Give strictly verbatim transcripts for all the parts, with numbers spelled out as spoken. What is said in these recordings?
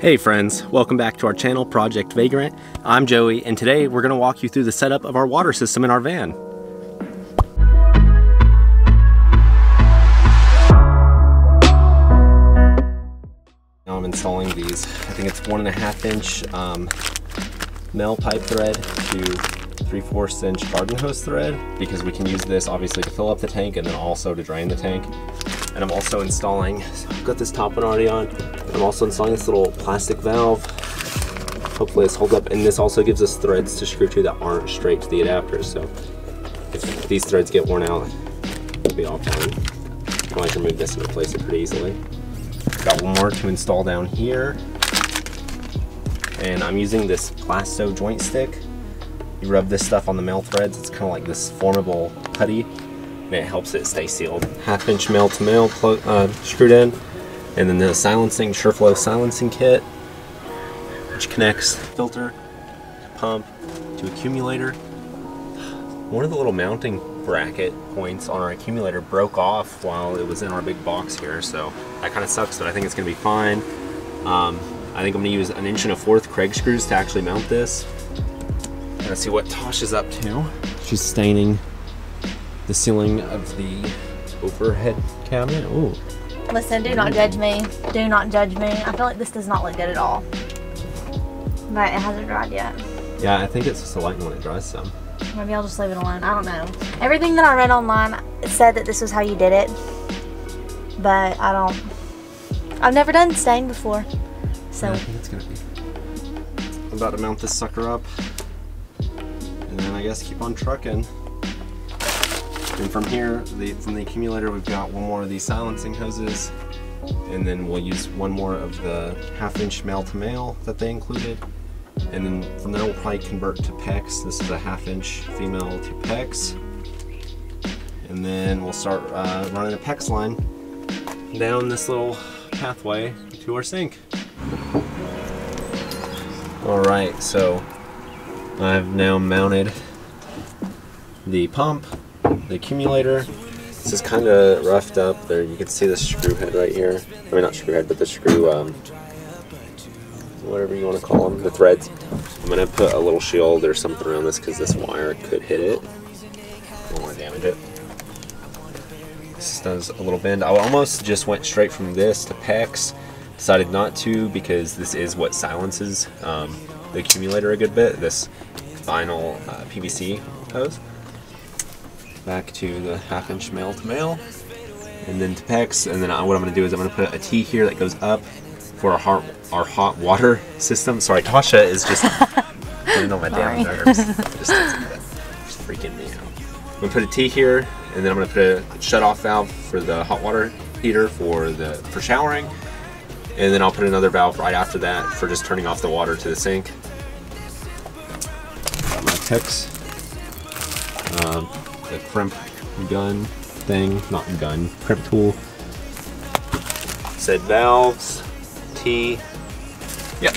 Hey friends, welcome back to our channel, Project Vagrant. I'm Joey, and today we're gonna walk you through the setup of our water system in our van. Now I'm installing these, I think it's one and a half inch um, male pipe thread to three-fourths inch garden hose thread, because we can use this obviously to fill up the tank and then also to drain the tank. And I'm also installing, so I've got this top one already on, I'm also installing this little plastic valve. Hopefully this holds up, and this also gives us threads to screw to that aren't straight to the adapters, so if these threads get worn out, it'll be all fine. I like to remove this and replace it pretty easily. Got one more to install down here, and I'm using this Plasto joint stick. You rub this stuff on the male threads, it's kind of like this formable putty, and it helps it stay sealed. Half inch male to male uh, screwed in, and then the silencing, SureFlow silencing kit, which connects filter, pump, to accumulator. One of the little mounting bracket points on our accumulator broke off while it was in our big box here, so that kind of sucks, but I think it's going to be fine. Um, I think I'm going to use an inch and a fourth Craig screws to actually mount this. Let's see what Tosh is up to. She's staining the ceiling of the overhead cabinet. Ooh. Listen, do not judge me. Do not judge me. I feel like this does not look good at all. But it hasn't dried yet. Yeah, I think it's just a lighten when it dries some. Maybe I'll just leave it alone. I don't know. Everything that I read online said that this was how you did it. But I don't. I've never done stain before. So. Yeah, I think it's gonna be. I'm about to mount this sucker up. And then I guess keep on trucking. And from here, the, from the accumulator, we've got one more of these silencing hoses, and then we'll use one more of the half-inch male-to-male that they included. And then from there, we'll probably convert to PEX. This is a half-inch female to PEX, and then we'll start uh, running a PEX line down this little pathway to our sink. All right, so. I've now mounted the pump, the accumulator. This is kind of roughed up there. You can see the screw head right here. I mean, not screw head, but the screw, um, whatever you want to call them, the threads. I'm going to put a little shield or something around this because this wire could hit it. I don't want to damage it. This does a little bend. I almost just went straight from this to PEX. Decided not to because this is what silences um, the accumulator a good bit, this vinyl uh, P V C hose. Back to the half inch male to male, and then to PEX, and then I, what I'm gonna do is I'm gonna put a T here that goes up for our hot, our hot water system. Sorry, Tasha is just putting on my damn nerves. Just, just freaking me out. I'm gonna put a T here, and then I'm gonna put a shut off valve for the hot water heater for the for showering. And then I'll put another valve right after that for just turning off the water to the sink. Got my PEX, um, the crimp gun thing, not gun, crimp tool. Said valves, T, yep.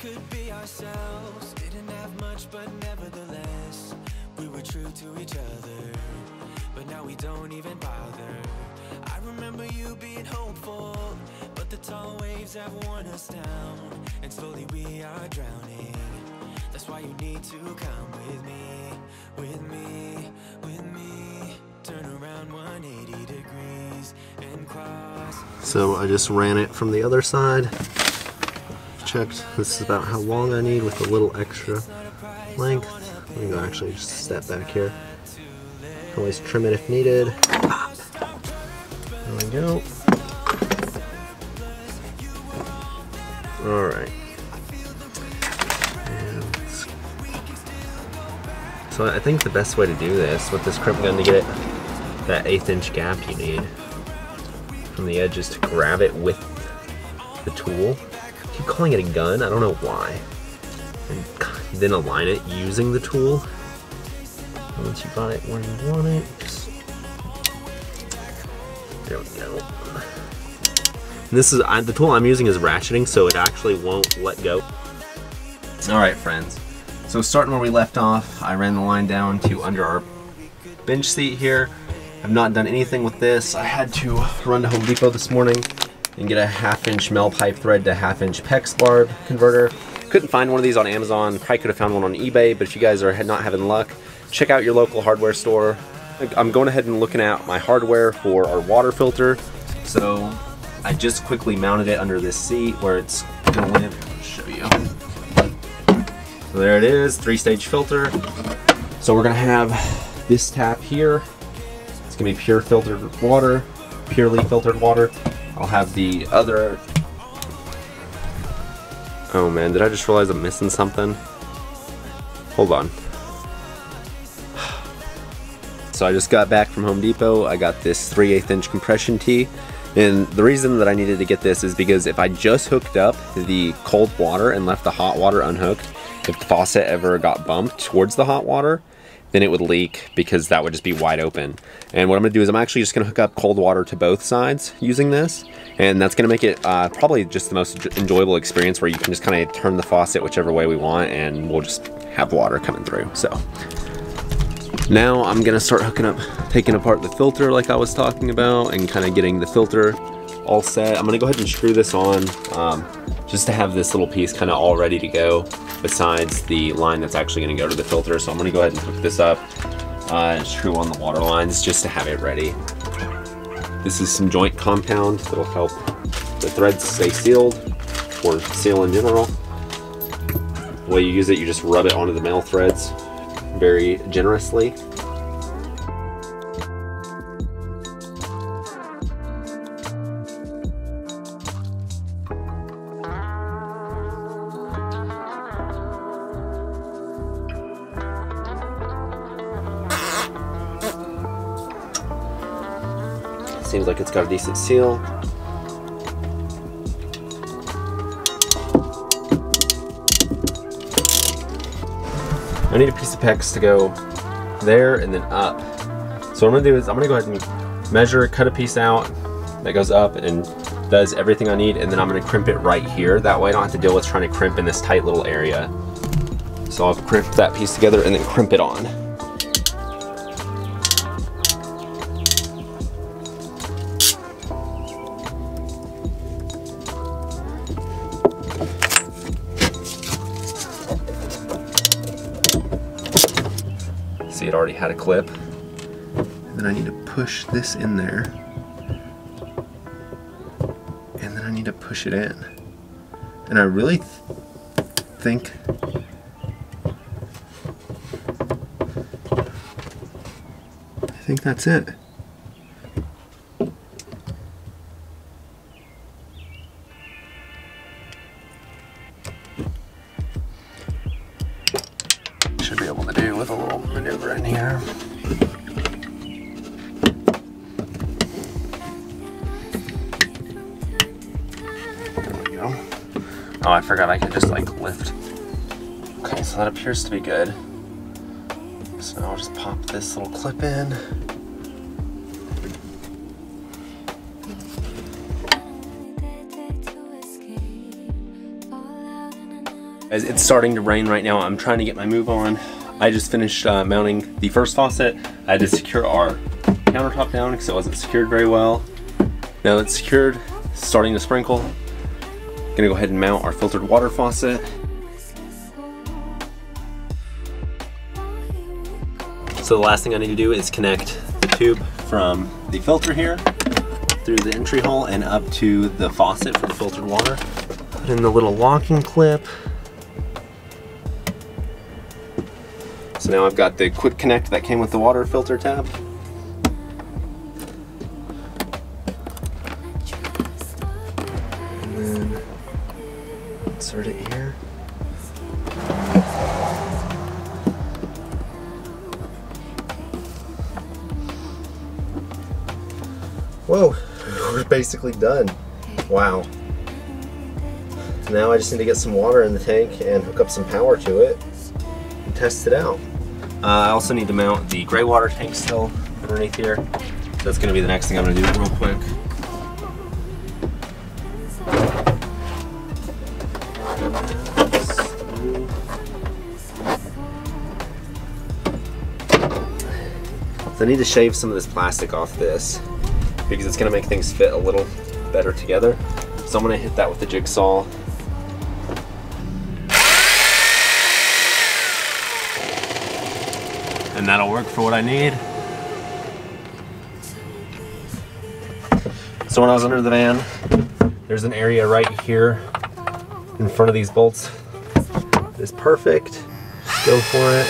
Could be ourselves, didn't have much, but nevertheless, we were true to each other, but now we don't even bother. I remember you being hopeful, but the tall waves have worn us down, and slowly we are drowning. That's why you need to come with me, with me, with me. Turn around one hundred eighty degrees and cross. So I just ran it from the other side. Checked. This is about how long I need with a little extra length. I'm going to actually just step back here. Always trim it if needed. Pop. There we go. Alright. So I think the best way to do this with this crimp gun to get it that eighth inch gap you need from the edge is to grab it with the tool. I keep calling it a gun, I don't know why. And then align it using the tool. And once you got it where you want it, just... there we go. And this is I, the tool I'm using is ratcheting, so it actually won't let go. Alright friends, so starting where we left off, I ran the line down to under our bench seat here. I've not done anything with this. I had to run to Home Depot this morning and get a half inch mel pipe thread to half inch PEX barb converter. Couldn't find one of these on Amazon, probably could have found one on eBay, but if you guys are not having luck, check out your local hardware store. I'm going ahead and looking at my hardware for our water filter. So I just quickly mounted it under this seat where it's gonna live. I'll show you. So there it is, three stage filter. So we're gonna have this tap here. It's gonna be pure filtered water, purely filtered water. I'll have the other, oh man, did I just realize I'm missing something? Hold on. So I just got back from Home Depot. I got this three eighths inch compression tee. And the reason that I needed to get this is because if I just hooked up the cold water and left the hot water unhooked, if the faucet ever got bumped towards the hot water, then it would leak because that would just be wide open. And what I'm gonna do is I'm actually just gonna hook up cold water to both sides using this, and that's gonna make it uh, probably just the most enjoyable experience where you can just kind of turn the faucet whichever way we want and we'll just have water coming through. So now I'm gonna start hooking up, taking apart the filter like I was talking about and kind of getting the filter all set. I'm gonna go ahead and screw this on um, just to have this little piece kind of all ready to go besides the line that's actually gonna go to the filter. So I'm gonna go ahead and hook this up uh, and screw on the water lines just to have it ready. This is some joint compound that'll help the threads stay sealed, or seal in general. The way you use it, you just rub it onto the male threads very generously. Seems like it's got a decent seal. I need a piece of PEX to go there and then up. So what I'm gonna do is I'm gonna go ahead and measure, cut a piece out that goes up and does everything I need, and then I'm gonna crimp it right here. That way I don't have to deal with trying to crimp in this tight little area. So I'll crimp that piece together and then crimp it on. See, it already had a clip. And then I need to push this in there. And then I need to push it in. And I really th think I think that's it. Should be able to do with a little maneuver in here. There we go. Oh, I forgot I could just like lift. Okay, so that appears to be good. So now I'll just pop this little clip in. It's starting to rain right now. I'm trying to get my move on. I just finished uh, mounting the first faucet. I had to secure our countertop down because it wasn't secured very well. Now it's secured, starting to sprinkle. I'm gonna go ahead and mount our filtered water faucet. So the last thing I need to do is connect the tube from the filter here through the entry hole and up to the faucet for the filtered water. Put in the little locking clip. So now I've got the quick connect that came with the water filter tab. And then insert it here. Whoa, we're basically done. Wow. Now I just need to get some water in the tank and hook up some power to it and test it out. Uh, I also need to mount the gray water tank still underneath here. So that's gonna be the next thing I'm gonna do real quick. So So I need to shave some of this plastic off this because it's gonna make things fit a little better together. So I'm gonna hit that with the jigsaw. And that'll work for what I need. So when I was under the van, there's an area right here in front of these bolts. It's perfect. Go for it.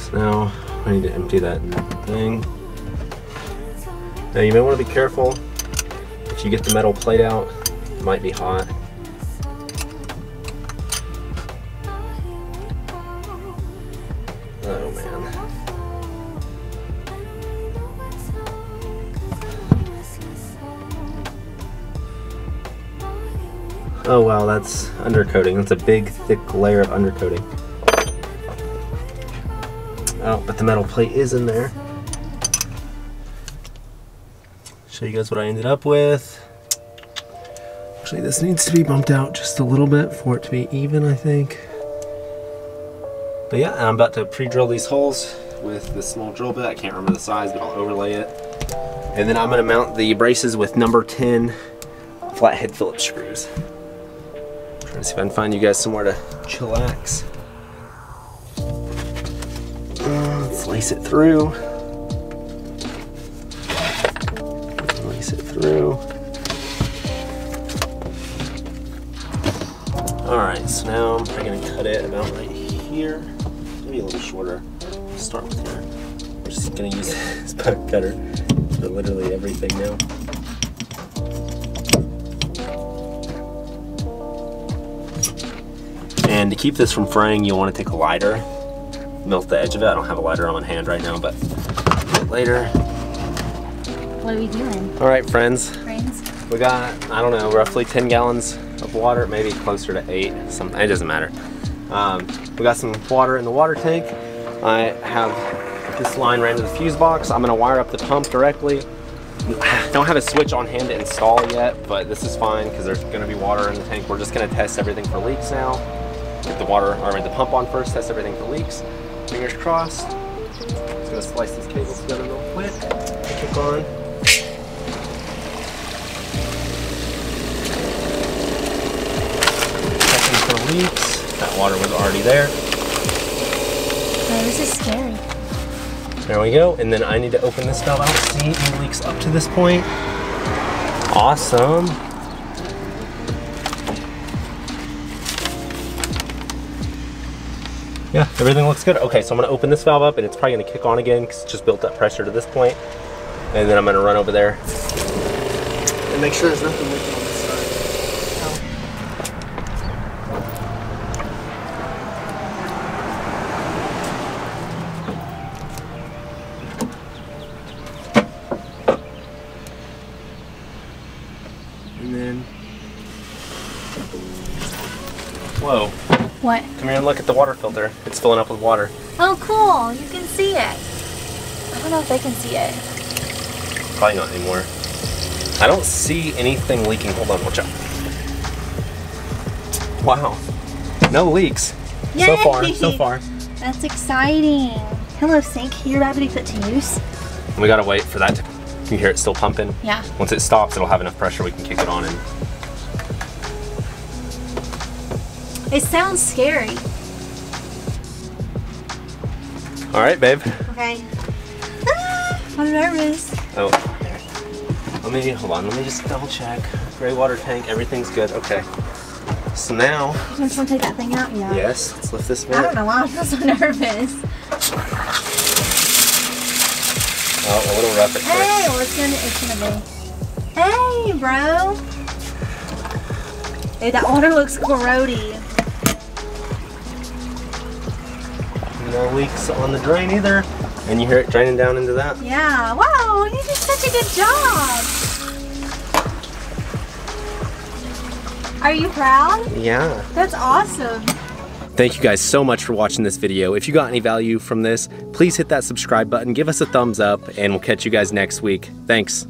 So now I need to empty that thing. Now you may want to be careful. If you get the metal plate out, it might be hot. Oh man. Oh wow, that's undercoating. That's a big, thick layer of undercoating. Oh, but the metal plate is in there. Show you guys what I ended up with. Actually, this needs to be bumped out just a little bit for it to be even, I think. But yeah, I'm about to pre-drill these holes with this small drill bit. I can't remember the size, but I'll overlay it. And then I'm gonna mount the braces with number ten flathead Phillips screws. I'm trying to see if I can find you guys somewhere to chillax. Uh, let's lace it through. Lace it through. All right, so now I'm probably gonna cut it about right here. Maybe a little shorter. I'll start with here. I'm just gonna use this pipe cutter for literally everything now. And to keep this from fraying, you'll want to take a lighter, melt the edge of it. I don't have a lighter on hand right now, but a bit later. What are we doing? All right, friends. Friends. We got, I don't know, roughly ten gallons of water, maybe closer to eight. Some, it doesn't matter. Um, we got some water in the water tank. I have this line ran to the fuse box. I'm going to wire up the pump directly. I don't have a switch on hand to install yet, but this is fine because there's going to be water in the tank. We're just going to test everything for leaks now. Get the water, or the pump on first, test everything for leaks. Fingers crossed. Just gonna splice these cables together real quick. Kick on. Checking for leaks. That water was already there. Oh, this is scary. There we go. And then I need to open this valve out. See any leaks up to this point. Awesome. Yeah, everything looks good. Okay, so I'm gonna open this valve up and it's probably gonna kick on again because it's just built up pressure to this point. And then I'm gonna run over there. And make sure there's nothing leaking on this side. Oh. And then... Whoa. What? Come here and look at the water filter. It's filling up with water. Oh, cool. You can see it. I don't know if they can see it. Probably not anymore. I don't see anything leaking. Hold on, watch out. Wow. No leaks. Yay! So far, so far. That's exciting. Hello, sink. You're about to be put to use. We gotta wait for that to... You hear it still pumping? Yeah. Once it stops, it'll have enough pressure we can kick it on and... It sounds scary. All right, babe. Okay. Ah, I'm nervous. Oh, there. Let me, hold on, let me just double check. Gray water tank, everything's good, okay. So now. You just want to take that thing out? Yeah. Yes, let's lift this one. I don't know why I feel so nervous. Oh, a little rough at first. Hey, well, it's gonna, it's gonna be. Hey, bro. Hey, that water looks grody. No leaks on the drain either. And you hear it draining down into that? Yeah. Wow, you did such a good job. Are you proud? Yeah. That's awesome. Thank you guys so much for watching this video. If you got any value from this, please hit that subscribe button, give us a thumbs up, and we'll catch you guys next week. Thanks.